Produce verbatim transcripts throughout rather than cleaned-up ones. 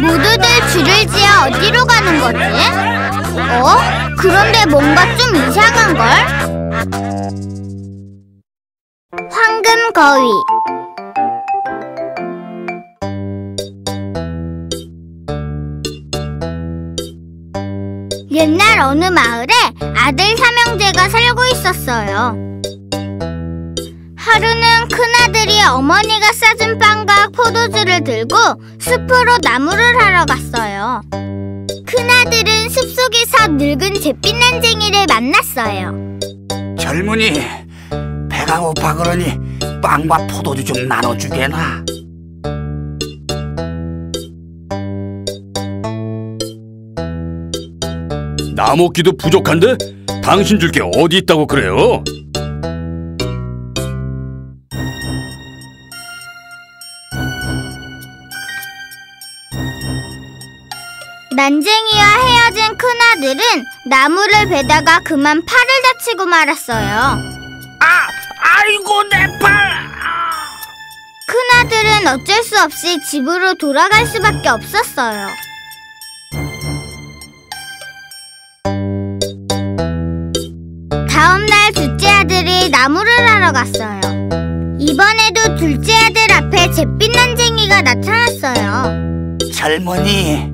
모두들 줄을 지어 어디로 가는 거지? 어? 그런데 뭔가 좀 이상한걸? 황금거위. 옛날 어느 마을에 아들 삼형제가 살고 있었어요. 하루는 큰아들이 어머니가 싸준 빵과 포도주를 들고 숲으로 나무를 하러 갔어요. 큰아들은 숲속에서 늙은 잿빛난쟁이를 만났어요. 젊은이, 배가 고파 그러니 빵과 포도주 좀 나눠주게나. 나 먹기도 부족한데 당신 줄 게 어디 있다고 그래요? 난쟁이와 헤어진 큰아들은 나무를 베다가 그만 팔을 다치고 말았어요. 아! 아이고 내 팔! 큰아들은 어쩔 수 없이 집으로 돌아갈 수밖에 없었어요. 다음날 둘째 아들이 나무를 하러 갔어요. 이번에도 둘째 아들 앞에 잿빛 난쟁이가 나타났어요. 젊은이,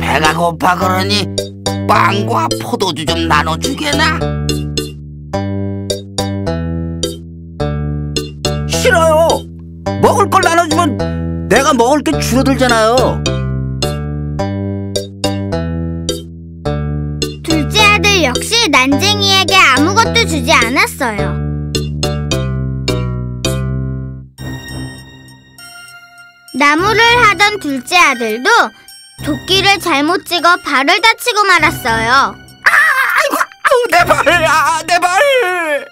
배가 고파 그러니 빵과 포도주 좀 나눠주게나. 싫어요. 먹을 걸 나눠주면 내가 먹을 게 줄어들잖아요. 둘째 아들 역시 난쟁이에게 아무것도 주지 않았어요. 나무를 하던 둘째 아들도 도끼를 잘못 찍어 발을 다치고 말았어요. 아, 아이고, 아우, 내 발, 아, 내 발!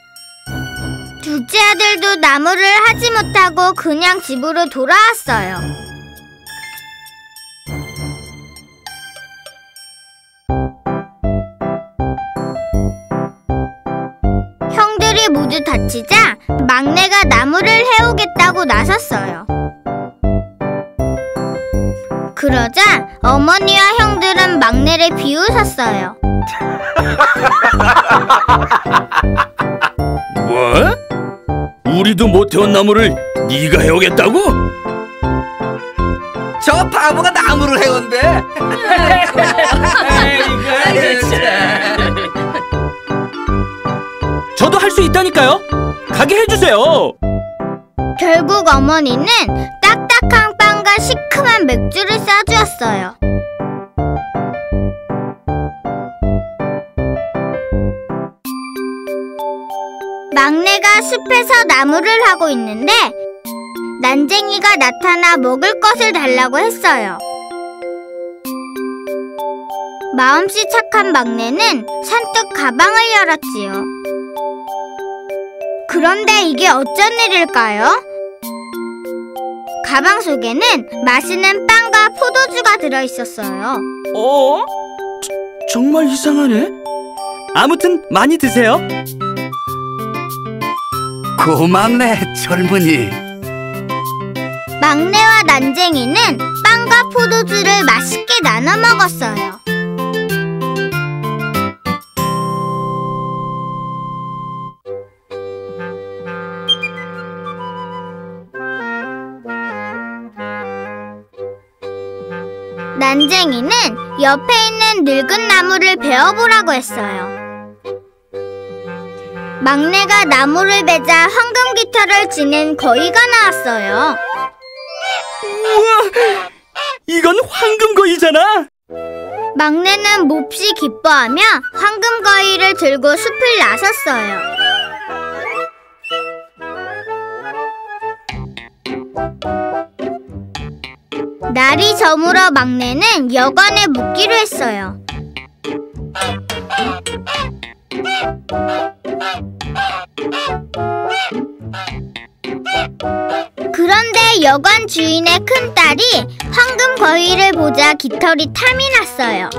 둘째 아들도 나무를 하지 못하고 그냥 집으로 돌아왔어요. 형들이 모두 다치자 막내가 나무를 해오겠다고 나섰어요. 그러자 어머니와 형들은 막내를 비웃었어요. 뭐? 우리도 못해온 나무를 네가 해오겠다고? 저 바보가 나무를 해온대. 저도 할 수 있다니까요. 가게 해주세요. 결국 어머니는 딱딱한 빵과 시큼한 맥주를 싸주었어요. 막내가 숲에서 나무를 하고 있는데 난쟁이가 나타나 먹을 것을 달라고 했어요. 마음씨 착한 막내는 산뜻 가방을 열었지요. 그런데 이게 어쩐 일일까요? 가방 속에는 맛있는 빵과 포도주가 들어있었어요. 어? 저, 정말 이상하네. 아무튼 많이 드세요. 고맙네, 젊은이. 막내와 난쟁이는 빵과 포도주를 맛있게 나눠 먹었어요. 난쟁이는 옆에 있는 늙은 나무를 베어보라고 했어요. 막내가 나무를 베자 황금 깃털을 지닌 거위가 나왔어요. 우와! 이건 황금 거위잖아! 막내는 몹시 기뻐하며 황금 거위를 들고 숲을 나섰어요. 날이 저물어 막내는 여관에 묵기로 했어요. 그런데 여관 주인의 큰 딸이 황금 거위를 보자 깃털이 탐이 났어요.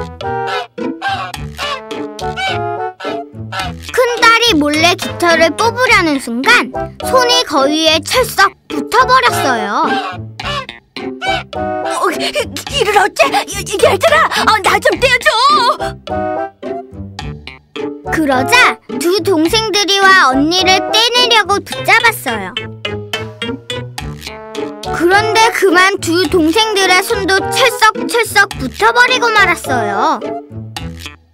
큰 딸이 몰래 깃털을 뽑으려는 순간 손이 거위에 철썩 붙어버렸어요. 길을 어째? 얘들아, 어, 나 좀 떼어줘! 그러자 두 동생들이와 언니를 떼내려고 붙잡았어요. 그런데 그만 두 동생들의 손도 철썩철썩 붙어버리고 말았어요.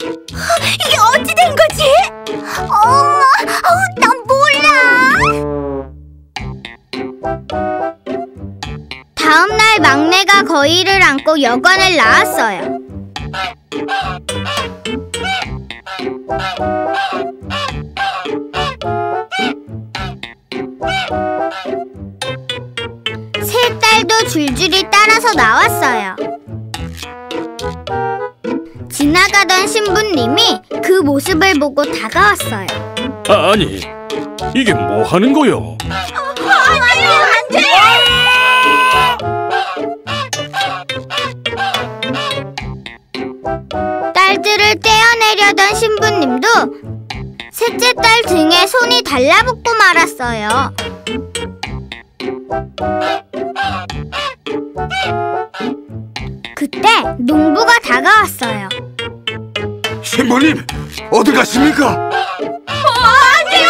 이게 어찌 된 거지? 어머, 난 몰라. 다음날 막내가 거위를 안고 여관을 나왔어요. 세 딸도 줄줄이 따라서 나왔어요. 지나가던 신부님이 그 모습을 보고 다가왔어요. 아, 아니, 이게 뭐 하는 거요? 어, 어, 안 돼요, 안 돼요! 딸들을 떼어내려던 신부님도 셋째 딸 등에 손이 달라붙고 말았어요. 그때 농부가 다가왔어요. 신부님, 어디 가십니까? 어, 안돼,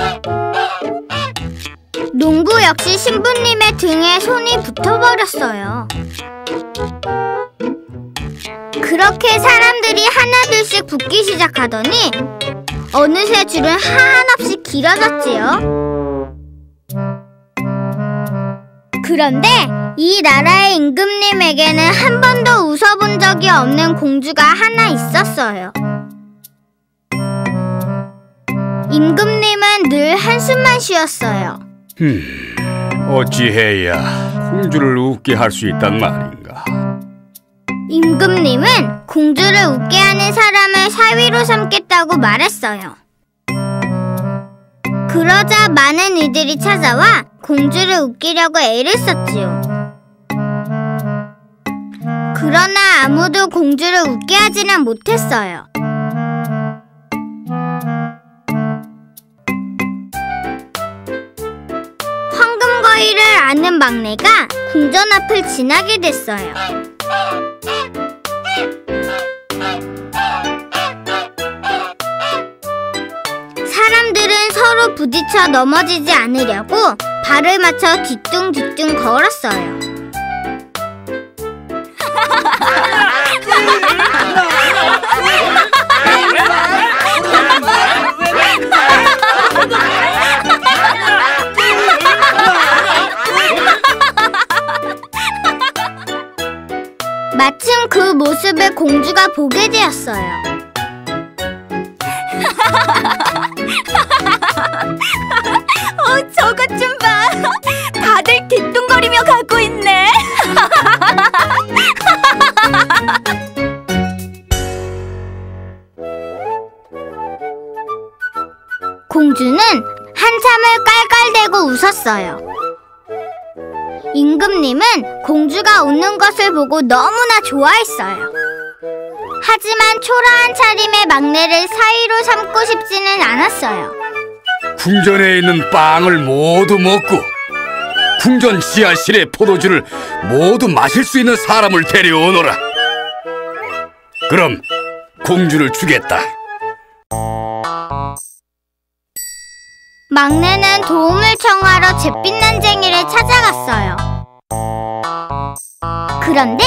안돼! 농부 역시 신부님의 등에 손이 붙어버렸어요. 그렇게 사람들이 하나둘씩 붙기 시작하더니 어느새 줄은 한없이 길어졌지요. 그런데 이 나라의 임금님에게는 한 번도 웃어본 적이 없는 공주가 하나 있었어요. 임금님은 늘 한숨만 쉬었어요. 흠, 어찌해야 공주를 웃게 할 수 있단 말인가. 임금님은 공주를 웃게 하는 사람을 사위로 삼겠다고 말했어요. 그러자 많은 이들이 찾아와 공주를 웃기려고 애를 썼지요. 그러나 아무도 공주를 웃게 하지는 못했어요. 황금거위를 아는 막내가 궁전 앞을 지나게 됐어요. 사람들은 서로 부딪혀 넘어지지 않으려고 발을 맞춰 뒤뚱뒤뚱 걸었어요. 마침 그 모습을 공주가 보게 되었어요. 어, 저것 좀 봐. 다들 뒤뚱거리며 가고 있네. 공주는 한참을 깔깔대고 웃었어요. 임금님은 공주가 웃는 것을 보고 너무나 좋아했어요. 하지만 초라한 차림의 막내를 사위로 삼고 싶지는 않았어요. 궁전에 있는 빵을 모두 먹고 궁전 지하실의 포도주를 모두 마실 수 있는 사람을 데려오너라. 그럼 공주를 주겠다. 막내는 도움을 청하러 잿빛 난쟁이를 찾아갔어요. 그런데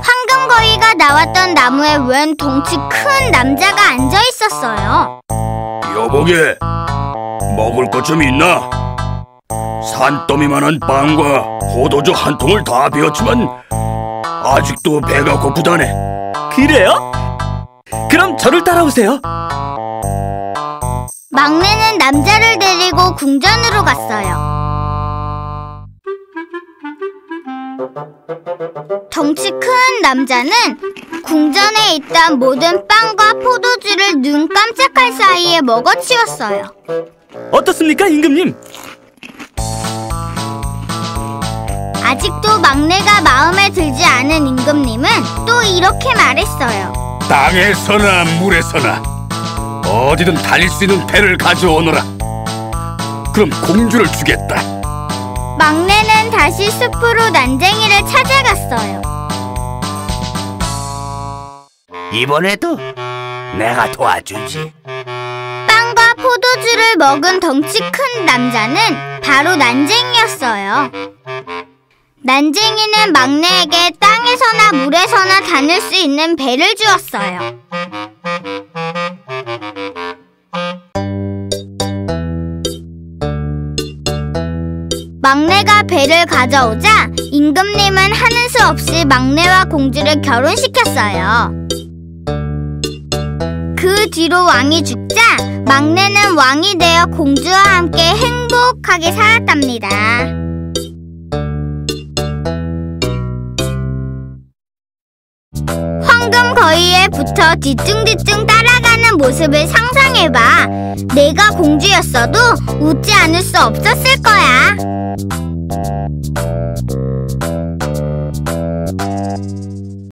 황금거위가 나왔던 나무에 웬 덩치 큰 남자가 앉아 있었어요. 여보게, 먹을 것 좀 있나? 산더미만한 빵과 포도주 한 통을 다 비웠지만 아직도 배가 고프다네. 그래요? 그럼 저를 따라오세요. 막내는 남자를 데리고 궁전으로 갔어요. 덩치 큰 남자는 궁전에 있던 모든 빵과 포도주를 눈 깜짝할 사이에 먹어치웠어요. 어떻습니까, 임금님? 아직도 막내가 마음에 들지 않은 임금님은 또 이렇게 말했어요. 땅에서나 물에서나 어디든 달릴 수 있는 배를 가져오너라. 그럼 공주를 주겠다. 막내는 다시 숲으로 난쟁이를 찾아갔어요. 이번에도 내가 도와주지. 빵과 포도주를 먹은 덩치 큰 남자는 바로 난쟁이였어요. 난쟁이는 막내에게 땅에서나 물에서나 다닐 수 있는 배를 주었어요. 막내가 배를 가져오자 임금님은 하는 수 없이 막내와 공주를 결혼시켰어요. 그 뒤로 왕이 죽자 막내는 왕이 되어 공주와 함께 행복하게 살았답니다. 황금거위에 붙어 뒤뚱뒤뚱 따라가는 모습을 상상해봐. 내가 공주였어도 웃지 않을 수 없었을 거야.